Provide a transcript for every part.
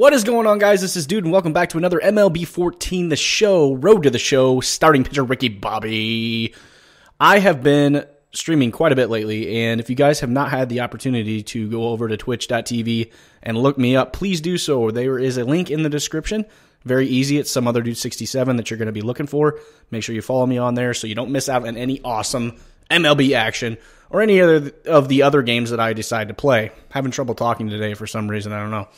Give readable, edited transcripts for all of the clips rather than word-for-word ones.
What is going on, guys? This is Dude, and welcome back to another MLB 14, the show, Road to the Show, starting pitcher Ricky Bobby. I have been streaming quite a bit lately, and if you guys have not had the opportunity to go over to twitch.tv and look me up, please do so. There is a link in the description. Very easy. It's Someotherdude67 that you're going to be looking for. Make sure you follow me on there so you don't miss out on any awesome MLB action or any other of the other games that I decide to play. Having trouble talking today for some reason. I don't know.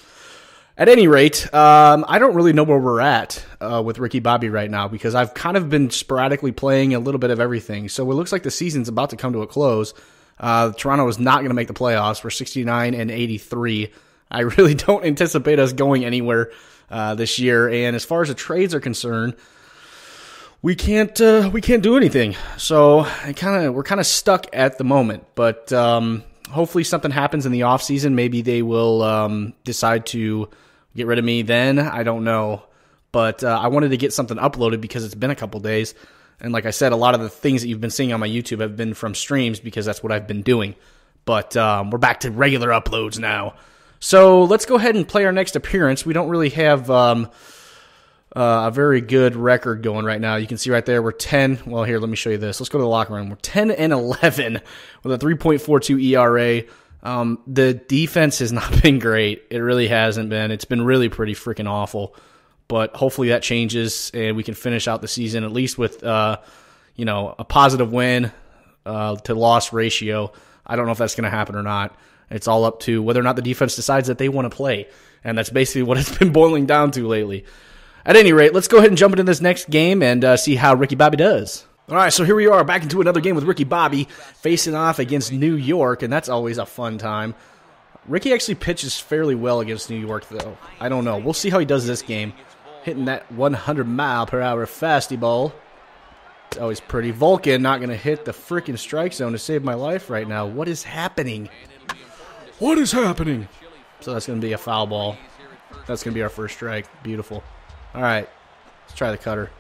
At any rate, I don't really know where we're at with Ricky Bobby right now because I've kind of been sporadically playing a little bit of everything. So it looks like the season's about to come to a close. Toronto is not going to make the playoffs. We're 69 and 83. I really don't anticipate us going anywhere this year. And as far as the trades are concerned, we can't do anything. So we're kind of stuck at the moment. But hopefully something happens in the offseason. Maybe they will decide to get rid of me then. I don't know. But I wanted to get something uploaded because it's been a couple days. And like I said, a lot of the things that you've been seeing on my YouTube have been from streams because that's what I've been doing. But we're back to regular uploads now. So let's go ahead and play our next appearance. We don't really have a very good record going right now. You can see right there we're 10. Well, here, let me show you this. Let's go to the locker room. We're 10 and 11 with a 3.42 ERA. The defense has not been great. It really hasn't been. It's been really pretty freaking awful. But hopefully that changes and we can finish out the season at least with you know, a positive win to loss ratio. I don't know if that's going to happen or not. It's all up to whether or not the defense decides that they want to play. And that's basically what it's been boiling down to lately. At any rate, let's go ahead and jump into this next game and see how Ricky Bobby does. All right, so here we are back into another game with Ricky Bobby facing off against New York, and that's always a fun time. Ricky actually pitches fairly well against New York, though. I don't know. We'll see how he does this game. Hitting that 100-mile-per-hour fastball. It's always pretty. Vulcan not going to hit the freaking strike zone to save my life right now. What is happening? What is happening? So that's going to be a foul ball. That's going to be our first strike. Beautiful. All right. Let's try the cutter.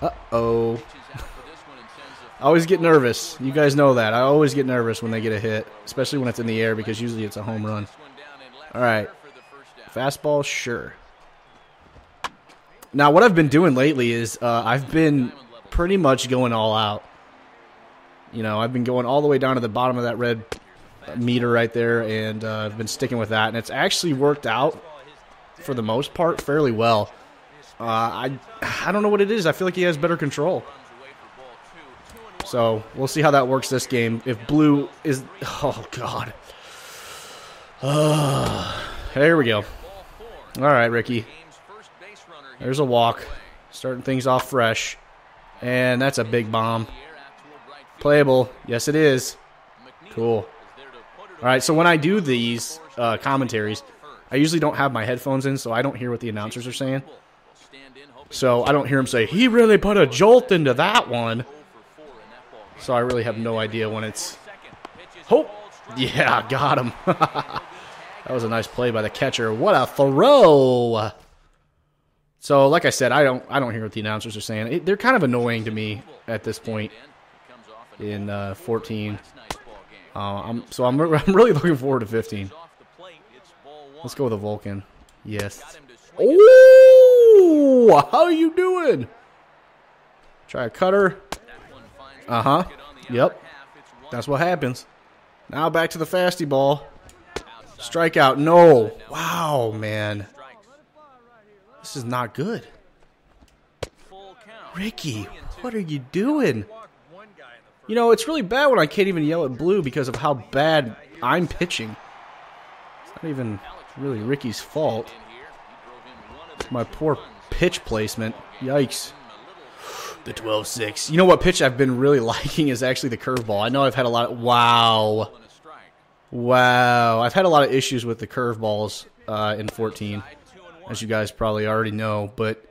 Uh-oh. I always get nervous. You guys know that. I always get nervous when they get a hit, especially when it's in the air because usually it's a home run. All right. Fastball, sure. Now, what I've been doing lately is I've been pretty much going all out. You know, I've been going all the way down to the bottom of that red meter right there, and I've been sticking with that, and it's actually worked out for the most part fairly well. I don't know what it is. I feel like he has better control, so we'll see how that works this game. If blue is, oh god, there we go. All right, Ricky, there's a walk, starting things off fresh, and that's a big bomb, playable. Yes, it is. Cool. All right, so when I do these commentaries, I usually don't have my headphones in, so I don't hear what the announcers are saying. So I don't hear him say, he really put a jolt into that one. So I really have no idea when it's... Oh, yeah, got him. That was a nice play by the catcher. What a throw. So like I said, I don't hear what the announcers are saying. They're kind of annoying to me at this point in 14. So I'm really looking forward to 15. Let's go with a Vulcan. Yes. Oh, how are you doing? Try a cutter. Uh-huh. Yep. That's what happens. Now back to the fasty ball. Strikeout. No. Wow, man. This is not good. Ricky, what are you doing? You know, it's really bad when I can't even yell at blue because of how bad I'm pitching. It's not even really Ricky's fault. My poor pitch placement. Yikes. The 12-6. You know what pitch I've been really liking is actually the curveball. I know I've had a lot of... Wow. Wow. I've had a lot of issues with the curveballs in 14, as you guys probably already know. But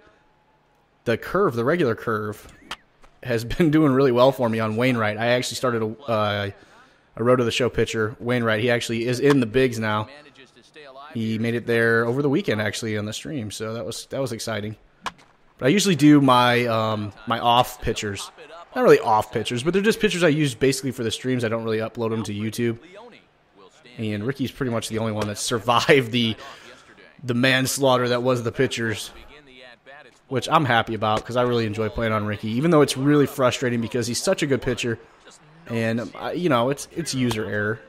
the curve, the regular curve, has been doing really well for me on Wainwright. I actually started a Road to the Show pitcher, Wainwright. He actually is in the bigs now. He made it there over the weekend, actually, on the stream. So that was exciting. But I usually do my off pitchers. Not really off pitchers, but they're just pitchers I use basically for the streams. I don't really upload them to YouTube. And Ricky's pretty much the only one that survived the the manslaughter that was the pitchers, which I'm happy about because I really enjoy playing on Ricky, even though it's really frustrating because he's such a good pitcher, and, you know, it's user error.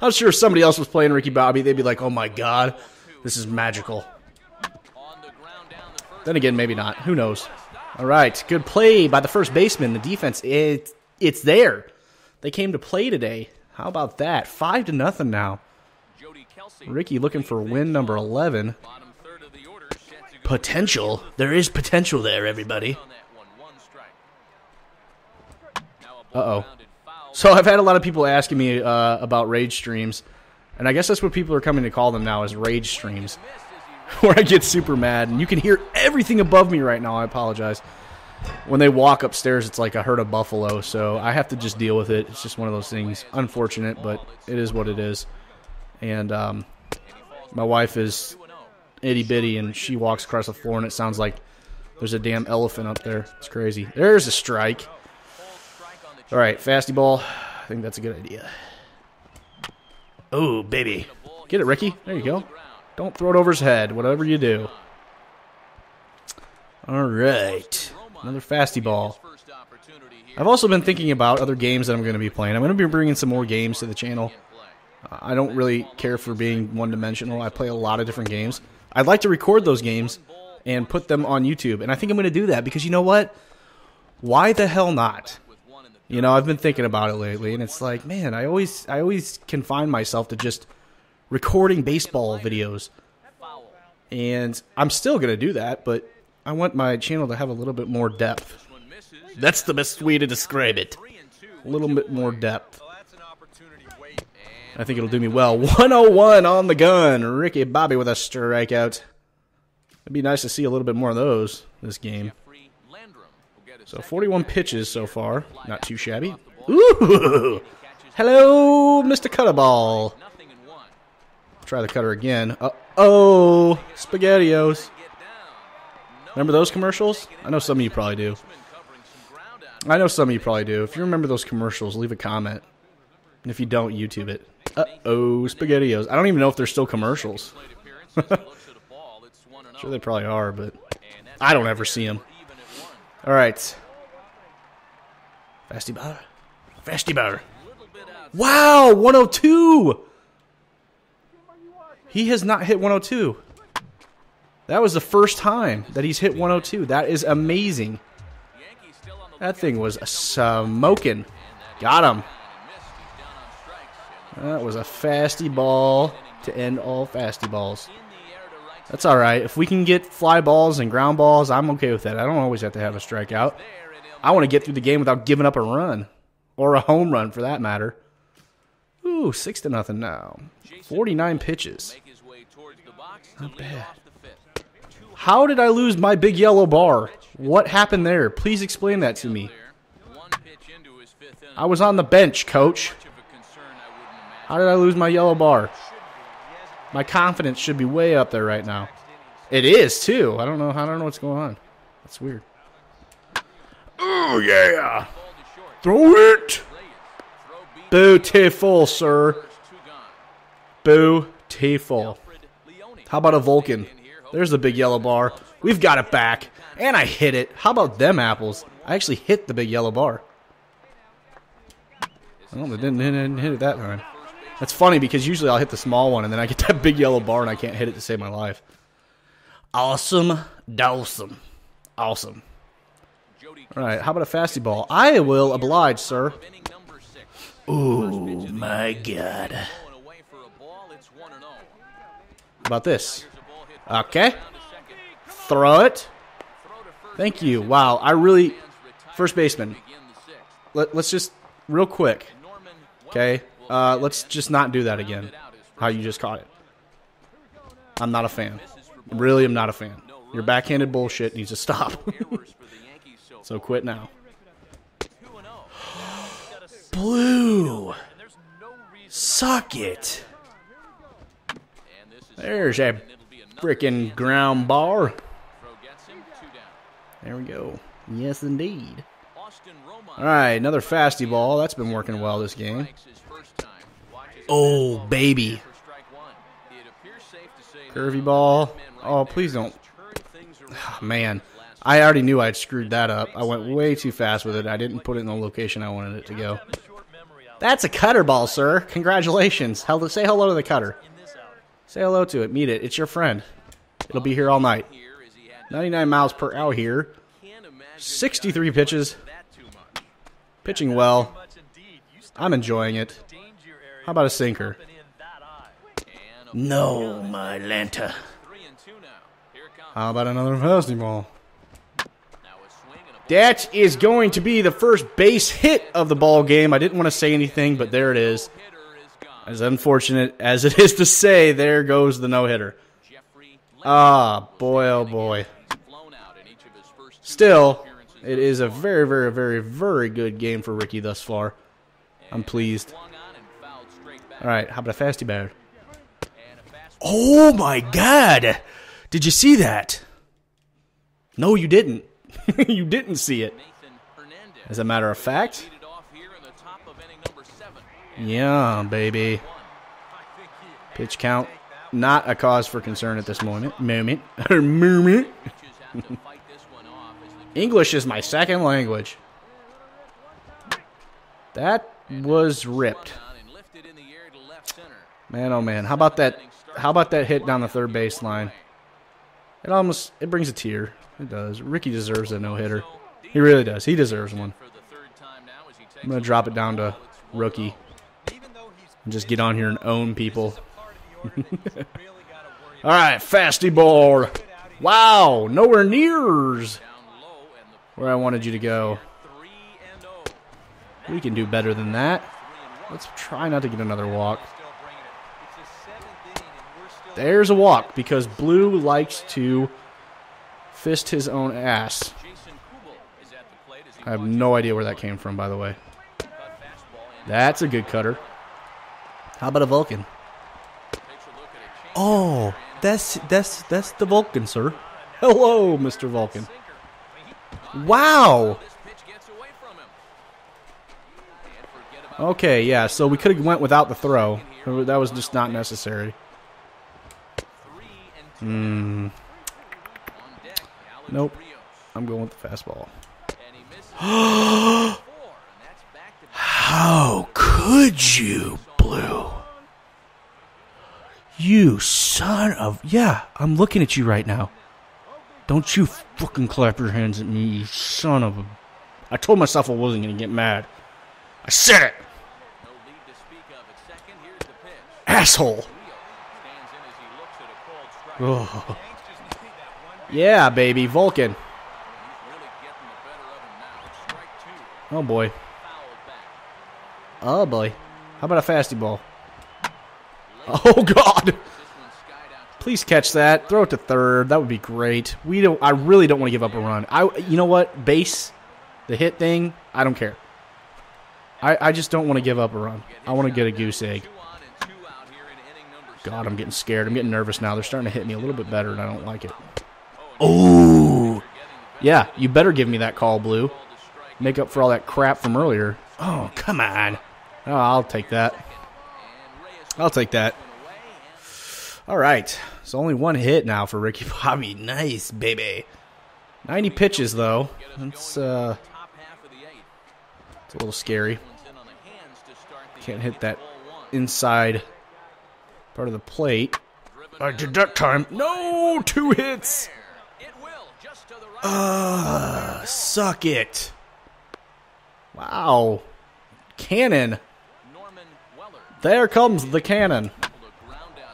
I'm sure if somebody else was playing Ricky Bobby, they'd be like, oh my god, this is magical. Then again, maybe not. Who knows? All right, good play by the first baseman. The defense, it's there. They came to play today. How about that? 5-0 now. Ricky looking for win number 11. Potential. There is potential there, everybody. Uh-oh. So I've had a lot of people asking me about rage streams, and I guess that's what people are coming to call them now, is rage streams, where I get super mad, and you can hear everything above me right now. I apologize. When they walk upstairs, it's like a herd of buffalo, so I have to just deal with it. It's just one of those things. Unfortunate, but it is what it is. And my wife is itty-bitty, and she walks across the floor, and it sounds like there's a damn elephant up there. It's crazy. There's a strike. All right, fasty ball. I think that's a good idea. Oh, baby. Get it, Ricky. There you go. Don't throw it over his head, whatever you do. All right. Another fasty ball. I've also been thinking about other games that I'm going to be playing. I'm going to be bringing some more games to the channel. I don't really care for being one-dimensional. I play a lot of different games. I'd like to record those games and put them on YouTube. And I think I'm going to do that because you know what? Why the hell not? You know, I've been thinking about it lately, and it's like, man, I always confine myself to just recording baseball videos. And I'm still going to do that, but I want my channel to have a little bit more depth. That's the best way to describe it. A little bit more depth. I think it'll do me well. 101 on the gun. Ricky Bobby with a strikeout. It'd be nice to see a little bit more of those this game. So 41 pitches so far. Not too shabby. Ooh! Hello, Mr. Cutterball. Try the cutter again. Uh-oh! SpaghettiOs. Remember those commercials? I know some of you probably do. I know some of you probably do. If you remember those commercials, leave a comment. And if you don't, YouTube it. Uh-oh, SpaghettiOs. I don't even know if they're still commercials. Sure they probably are, but I don't ever see them. All right. Fasty bar. Fasty bar. Wow, 102! He has not hit 102. That was the first time that he's hit 102. That is amazing. That thing was smoking. Got him. That was a fasty ball to end all fasty balls. That's all right. If we can get fly balls and ground balls, I'm okay with that. I don't always have to have a strikeout. I want to get through the game without giving up a run. Or a home run, for that matter. Ooh, 6-0 now. 49 pitches. Not bad. How did I lose my big yellow bar? What happened there? Please explain that to me. I was on the bench, coach. How did I lose my yellow bar? My confidence should be way up there right now. It is, too. I don't know what's going on. That's weird. Oh, yeah. Throw it. Beautiful, sir. Beautiful. How about a Vulcan? There's the big yellow bar. We've got it back. And I hit it. How about them apples? I actually hit the big yellow bar. Well, they didn't hit it that time. That's funny because usually I'll hit the small one and then I get that big yellow bar and I can't hit it to save my life. Awesome. Dawsome. Awesome. All right, how about a fasty ball? I will oblige, sir. Oh, my God. About this. Okay. Throw it. Thank you. Wow, I really... First baseman. Let's just... Real quick. Okay. Let's just not do that again. How you just caught it. I'm not a fan. Really, I'm not a fan. Your backhanded bullshit needs to stop. So quit now. Blue. Suck it. There's a freaking ground bar. There we go. Yes, indeed. All right, another fasty ball. That's been working well this game. Oh, baby. Curvy ball. Oh, please don't. Oh, man, I already knew I'd screwed that up. I went way too fast with it. I didn't put it in the location I wanted it to go. That's a cutter ball, sir. Congratulations. Hello, say hello to the cutter. Say hello to it. Meet it. It's your friend. It'll be here all night. 99 miles per hour here. 63 pitches. Pitching well. I'm enjoying it. How about a sinker? No, my Lanta. How about another fastball? That is going to be the first base hit of the ball game. I didn't want to say anything, but there it is. As unfortunate as it is to say, there goes the no-hitter. Ah, boy, oh boy. Still, it is a very, very, very, very good game for Ricky thus far. I'm pleased. All right, how about a fasty batter? Oh, my God. Did you see that? No, you didn't. You didn't see it. As a matter of fact. Yeah, baby. Pitch count. Not a cause for concern at this moment. Moment. English is my second language. That was ripped. Man, oh man. How about that? How about that hit down the third baseline? It brings a tear. It does. Ricky deserves a no-hitter. He really does. He deserves one. I'm going to drop it down to rookie. And just get on here and own people. All right, fasty ball. Wow, nowhere nears where I wanted you to go. We can do better than that. Let's try not to get another walk. There's a walk because Blue likes to fist his own ass. I have no idea where that came from, by the way. That's a good cutter. How about a Vulcan? Oh, that's the Vulcan, sir. Hello, Mr. Vulcan. Wow. Okay, yeah, so we could have went without the throw. That was just not necessary. Nope. I'm going with the fastball. How could you, Blue? You son of... Yeah, I'm looking at you right now. Don't you fucking clap your hands at me, you son of a... I told myself I wasn't going to get mad. I said it! Asshole! Oh. Yeah, baby, Vulcan. Oh boy. Oh boy. How about a fasty ball? Oh God! Please catch that. Throw it to third. That would be great. I really don't want to give up a run. You know what? Base, the hit thing. I don't care. I just don't want to give up a run. I want to get a goose egg. God, I'm getting scared. I'm getting nervous now. They're starting to hit me a little bit better, and I don't like it. Oh! Yeah, you better give me that call, Blue. Make up for all that crap from earlier. Oh, come on. Oh, I'll take that. I'll take that. All right. It's only one hit now for Ricky Bobby. Nice, baby. 90 pitches, though. It's a little scary. Can't hit that inside part of the plate. I did that time. No, two hits. Suck it. Wow. Cannon. There comes the cannon.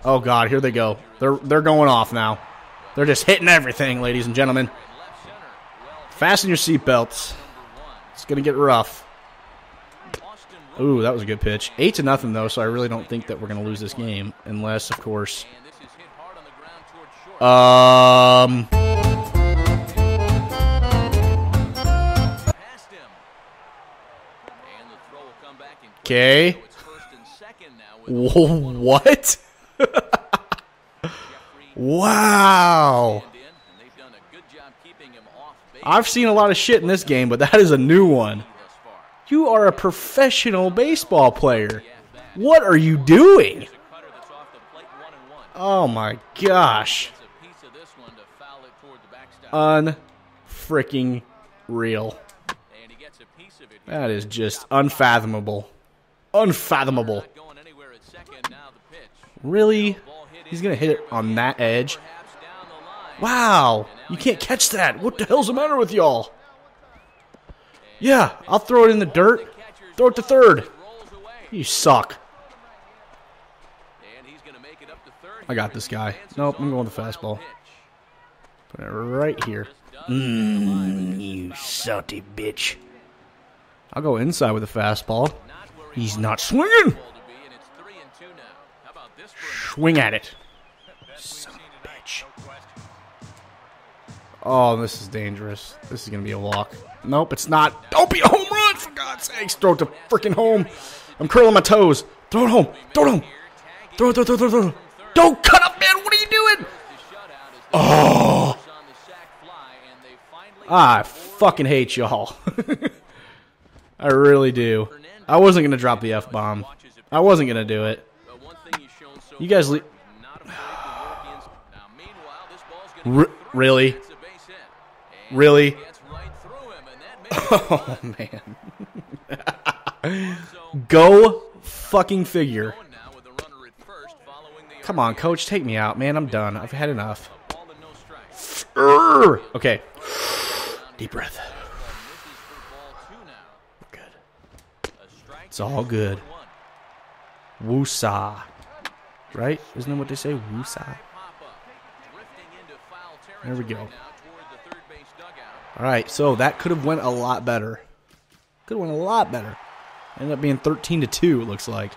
Oh, God, here they go. They're going off now. They're just hitting everything, ladies and gentlemen. Fasten your seatbelts. It's going to get rough. Ooh, that was a good pitch. 8-0, though, so I really don't think that we're going to lose this game. Unless, of course... Okay. What? Wow. I've seen a lot of shit in this game, but that is a new one. You are a professional baseball player. What are you doing? Oh my gosh. Unfreaking real. That is just unfathomable. Unfathomable. Really? He's going to hit it on that edge? Wow. You can't catch that. What the hell's the matter with y'all? Yeah, I'll throw it in the dirt. Throw it to third. You suck. I got this guy. Nope, I'm going with the fastball. Put it right here. You salty bitch. I'll go inside with a fastball. He's not swinging. Swing at it. Son of a bitch. Oh, this is dangerous. This is going to be a walk. Nope, it's not. Don't be a home run, for God's sakes. Throw it to freaking home. I'm curling my toes. Throw it home. Throw it home. Throw it, throw it, throw it, throw it, throw it. Don't cut up, man. What are you doing? Oh. I fucking hate y'all. I really do. I wasn't going to drop the F-bomb. I wasn't going to do it. You guys leave. Really? Really? Oh, man. Go fucking figure. Come on, coach. Take me out, man. I'm done. I've had enough. Okay. Deep breath. Good. It's all good. Woosah. Right? Isn't that what they say? Woosah. There we go. Alright, so that could have went a lot better. Could have went a lot better. Ended up being 13-2, it looks like.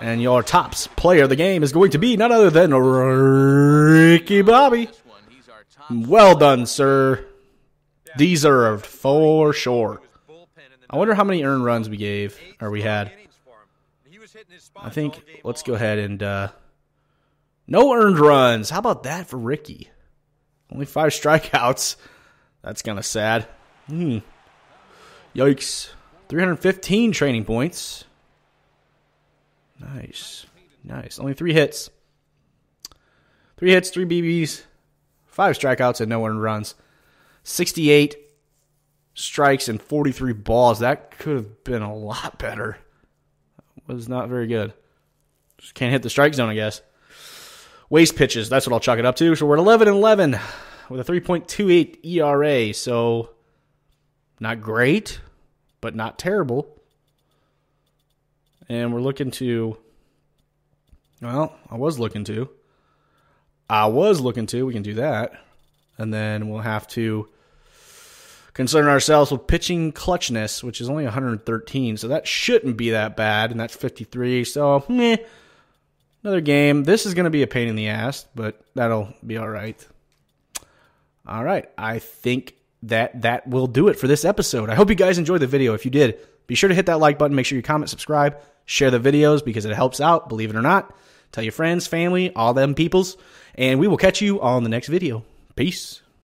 And your top player of the game is going to be none other than Ricky Bobby. Well done, sir. Deserved, for sure. I wonder how many earned runs we gave, or we had. I think, let's go ahead and, no earned runs. How about that for Ricky? Only 5 strikeouts. That's kind of sad. Yikes. 315 training points. Nice. Nice. Only 3 hits. 3 hits, 3 BBs, 5 strikeouts, and no earned runs. 68 strikes and 43 balls. That could have been a lot better. That was not very good. Just can't hit the strike zone, I guess. Waste pitches. That's what I'll chalk it up to. So we're at 11-11. With a 3.28 ERA, so not great, but not terrible. And we're looking to, well, I was looking to, we can do that. And then we'll have to concern ourselves with pitching clutchness, which is only 113, so that shouldn't be that bad, and that's 53, so meh. Another game. This is going to be a pain in the ass, but that'll be all right. All right, I think that will do it for this episode. I hope you guys enjoyed the video. If you did, be sure to hit that like button. Make sure you comment, subscribe, share the videos because it helps out, believe it or not. Tell your friends, family, all them peoples, and we will catch you on the next video. Peace.